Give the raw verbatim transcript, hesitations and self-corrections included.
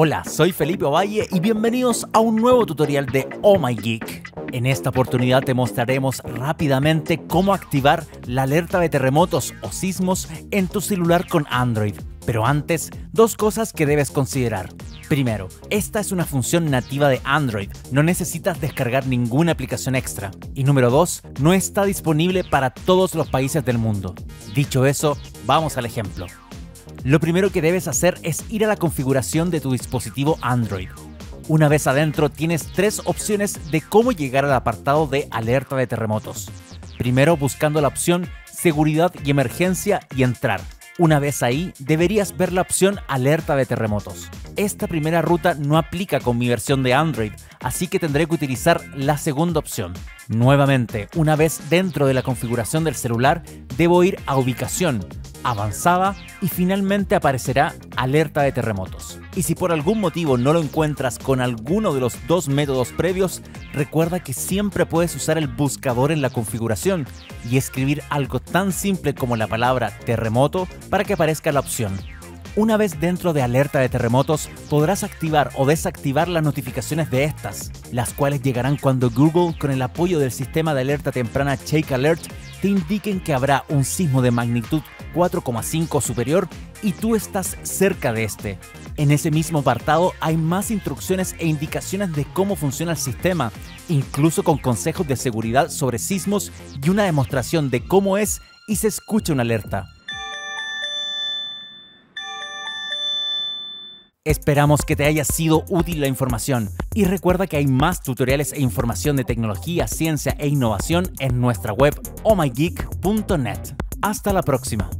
Hola, soy Felipe Ovalle y bienvenidos a un nuevo tutorial de Oh My Geek. En esta oportunidad te mostraremos rápidamente cómo activar la alerta de terremotos o sismos en tu celular con Android. Pero antes, dos cosas que debes considerar. Primero, esta es una función nativa de Android, no necesitas descargar ninguna aplicación extra. Y número dos, no está disponible para todos los países del mundo. Dicho eso, vamos al ejemplo. Lo primero que debes hacer es ir a la configuración de tu dispositivo Android. Una vez adentro tienes tres opciones de cómo llegar al apartado de alerta de terremotos. Primero buscando la opción seguridad y emergencia y entrar. Una vez ahí deberías ver la opción alerta de terremotos. Esta primera ruta no aplica con mi versión de Android, así que tendré que utilizar la segunda opción. Nuevamente, una vez dentro de la configuración del celular, debo ir a ubicación, avanzada y finalmente aparecerá alerta de terremotos. Y si por algún motivo no lo encuentras con alguno de los dos métodos previos, recuerda que siempre puedes usar el buscador en la configuración y escribir algo tan simple como la palabra terremoto para que aparezca la opción. Una vez dentro de alerta de terremotos, podrás activar o desactivar las notificaciones de estas, las cuales llegarán cuando Google, con el apoyo del sistema de alerta temprana ShakeAlert, te indiquen que habrá un sismo de magnitud cuatro coma cinco superior y tú estás cerca de este. En ese mismo apartado hay más instrucciones e indicaciones de cómo funciona el sistema, incluso con consejos de seguridad sobre sismos y una demostración de cómo es y se escucha una alerta. Esperamos que te haya sido útil la información y recuerda que hay más tutoriales e información de tecnología, ciencia e innovación en nuestra web oh my geek punto net. Hasta la próxima.